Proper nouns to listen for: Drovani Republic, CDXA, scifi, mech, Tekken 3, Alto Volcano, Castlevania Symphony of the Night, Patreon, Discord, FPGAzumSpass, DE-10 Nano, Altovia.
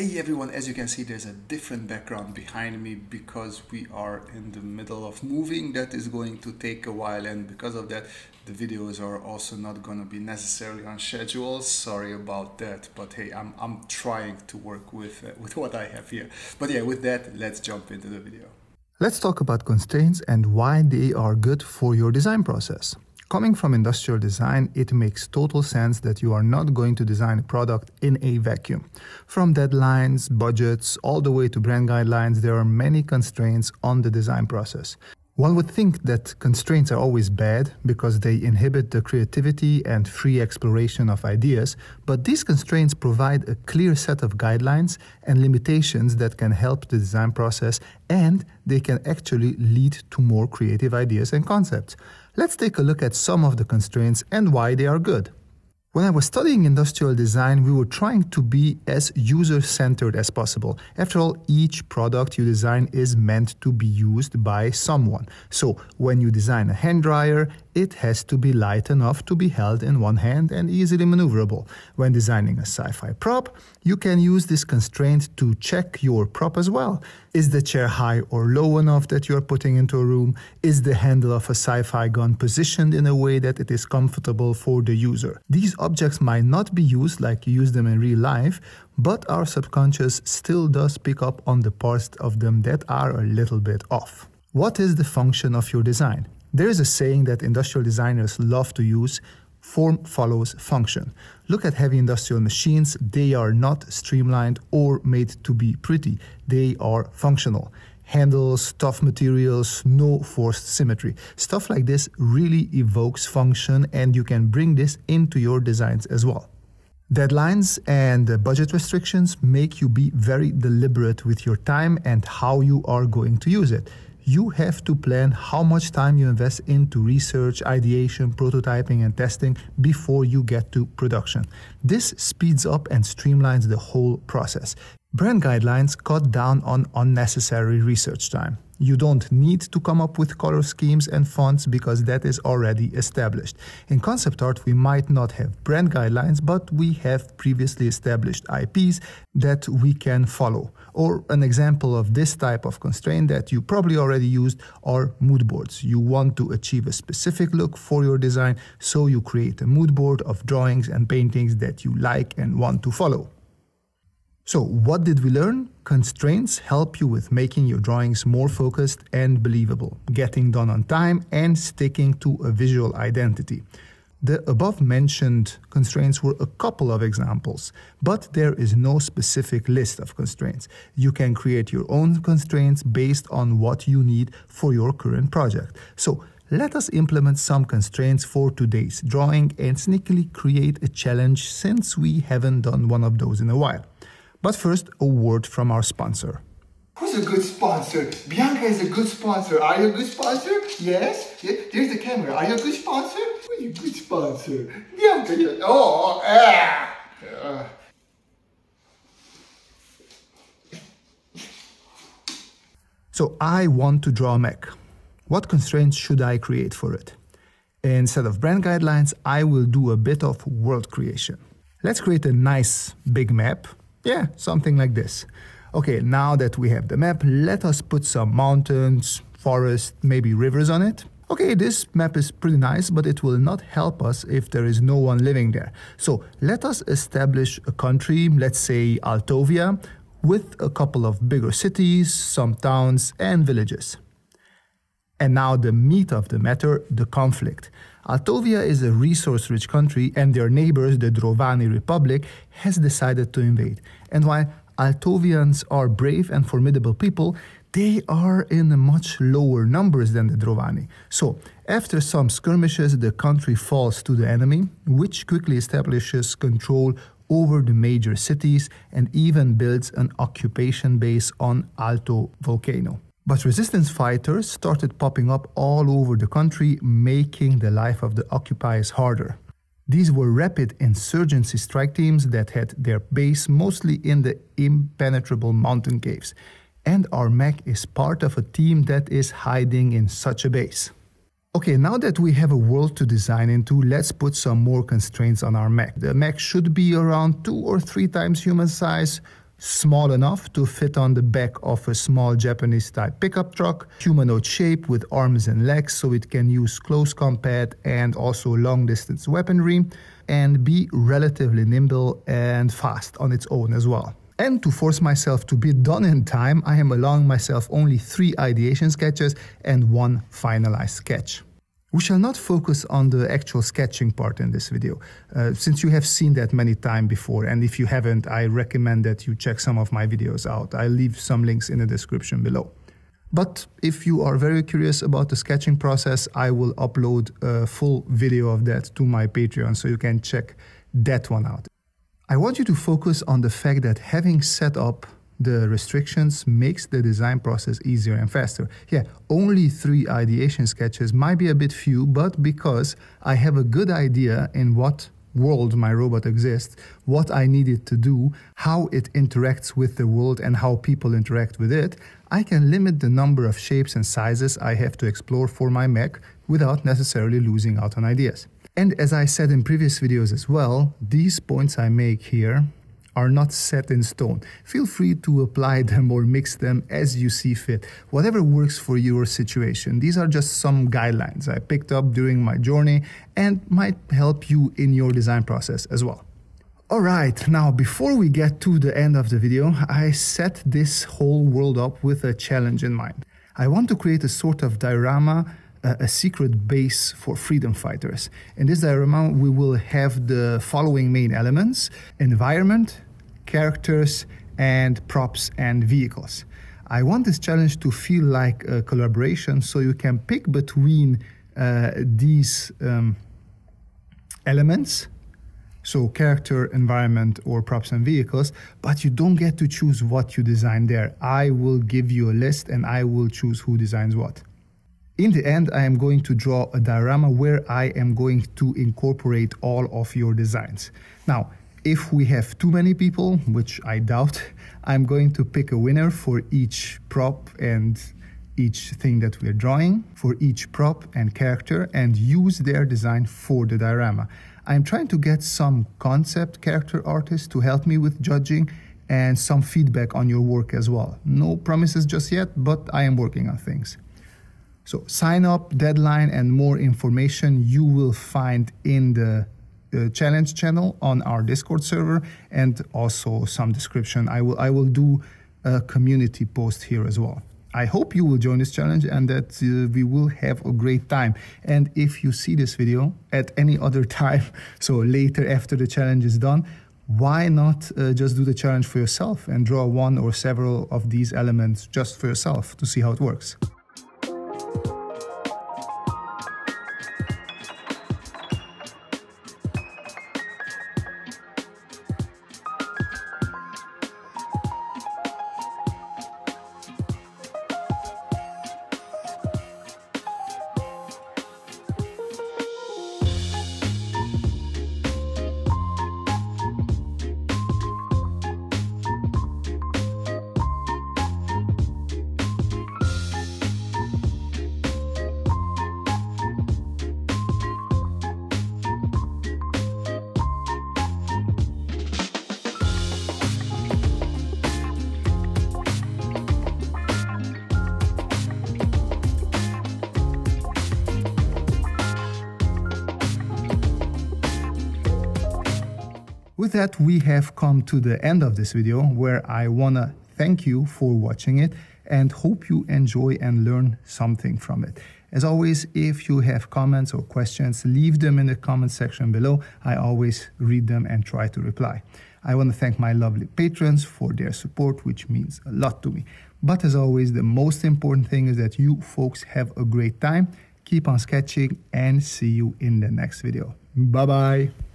Hey everyone, as you can see there's a different background behind me because we are in the middle of moving. That is going to take a while, and because of that the videos are also not going to be necessarily on schedule. Sorry about that, but hey, I'm trying to work with what I have here. But yeah, with that, let's jump into the video. Let's talk about constraints and why they are good for your design process. Coming from industrial design, it makes total sense that you are not going to design a product in a vacuum. From deadlines, budgets, all the way to brand guidelines, there are many constraints on the design process. One would think that constraints are always bad because they inhibit the creativity and free exploration of ideas, but these constraints provide a clear set of guidelines and limitations that can help the design process, and they can actually lead to more creative ideas and concepts. Let's take a look at some of the constraints and why they are good. When I was studying industrial design, we were trying to be as user-centered as possible. After all, each product you design is meant to be used by someone. So when you design a hand dryer, it has to be light enough to be held in one hand and easily maneuverable. When designing a sci-fi prop, you can use this constraint to check your prop as well. Is the chair high or low enough that you are putting into a room? Is the handle of a sci-fi gun positioned in a way that it is comfortable for the user? These objects might not be used like you use them in real life, but our subconscious still does pick up on the parts of them that are a little bit off. What is the function of your design? There is a saying that industrial designers love to use: form follows function. Look at heavy industrial machines. They are not streamlined or made to be pretty. They are functional. Handles, tough materials, no forced symmetry. Stuff like this really evokes function, and you can bring this into your designs as well. Deadlines and budget restrictions make you be very deliberate with your time and how you are going to use it. You have to plan how much time you invest into research, ideation, prototyping, and testing before you get to production. This speeds up and streamlines the whole process. Brand guidelines cut down on unnecessary research time. You don't need to come up with color schemes and fonts because that is already established. In concept art, we might not have brand guidelines, but we have previously established IPs that we can follow. Or an example of this type of constraint that you probably already used are mood boards. You want to achieve a specific look for your design, so you create a mood board of drawings and paintings that you like and want to follow. So what did we learn? Constraints help you with making your drawings more focused and believable, getting done on time, and sticking to a visual identity. The above-mentioned constraints were a couple of examples, but there is no specific list of constraints. You can create your own constraints based on what you need for your current project. So let us implement some constraints for today's drawing and sneakily create a challenge, since we haven't done one of those in a while. But first, a word from our sponsor. Who's a good sponsor? Bianca is a good sponsor. Are you a good sponsor? Yes? Yeah. There's the camera. Are you a good sponsor? Who's a good sponsor? Bianca, yeah. Oh! Ah. So I want to draw a mech. What constraints should I create for it? Instead of brand guidelines, I will do a bit of world creation. Let's create a nice big map. Yeah, something like this. Okay, now that we have the map, let us put some mountains, forests, maybe rivers on it. Okay, this map is pretty nice, but it will not help us if there is no one living there. So let us establish a country, let's say Altovia, with a couple of bigger cities, some towns and villages. And now the meat of the matter, the conflict. Altovia is a resource-rich country, and their neighbors, the Drovani Republic, has decided to invade. And while Altovians are brave and formidable people, they are in much lower numbers than the Drovani. So, after some skirmishes, the country falls to the enemy, which quickly establishes control over the major cities and even builds an occupation base on Alto Volcano. But resistance fighters started popping up all over the country, making the life of the occupiers harder. These were rapid insurgency strike teams that had their base mostly in the impenetrable mountain caves. And our mech is part of a team that is hiding in such a base. Okay, now that we have a world to design into, let's put some more constraints on our mech. The mech should be around 2 or 3 times human size, small enough to fit on the back of a small Japanese-type pickup truck, humanoid shape with arms and legs so it can use close combat and also long-distance weaponry, and be relatively nimble and fast on its own as well. And to force myself to be done in time, I am allowing myself only 3 ideation sketches and 1 finalized sketch. We shall not focus on the actual sketching part in this video, since you have seen that many times before, and if you haven't, I recommend that you check some of my videos out. I'll leave some links in the description below. But if you are very curious about the sketching process, I will upload a full video of that to my Patreon, so you can check that one out. I want you to focus on the fact that having set up the restrictions makes the design process easier and faster. Yeah, only 3 ideation sketches might be a bit few, but because I have a good idea in what world my robot exists, what I need it to do, how it interacts with the world and how people interact with it, I can limit the number of shapes and sizes I have to explore for my mech without necessarily losing out on ideas. And as I said in previous videos as well, these points I make here are not set in stone. Feel free to apply them or mix them as you see fit, whatever works for your situation. These are just some guidelines I picked up during my journey and might help you in your design process as well. Alright, now before we get to the end of the video, I set this whole world up with a challenge in mind. I want to create a sort of diorama, a secret base for freedom fighters. In this diorama, we will have the following main elements: environment, characters, and props and vehicles. I want this challenge to feel like a collaboration, so you can pick between these elements, so character, environment, or props and vehicles, but you don't get to choose what you design there. I will give you a list and I will choose who designs what. In the end, I am going to draw a diorama where I am going to incorporate all of your designs. Now, if we have too many people, which I doubt, I'm going to pick a winner for each prop and each thing that we're drawing, for each prop and character, and use their design for the diorama. I'm trying to get some concept character artists to help me with judging and some feedback on your work as well. No promises just yet, but I am working on things. So sign up, deadline, and more information you will find in the challenge channel on our Discord server, and also some description. I will do a community post here as well. I hope you will join this challenge and that we will have a great time. And if you see this video at any other time, so later after the challenge is done, why not just do the challenge for yourself and draw one or several of these elements just for yourself to see how it works. With that, we have come to the end of this video, where I wanna thank you for watching it and hope you enjoy and learn something from it. As always, if you have comments or questions, leave them in the comment section below. I always read them and try to reply. I wanna thank my lovely patrons for their support, which means a lot to me. But as always, the most important thing is that you folks have a great time. Keep on sketching and see you in the next video. Bye-bye.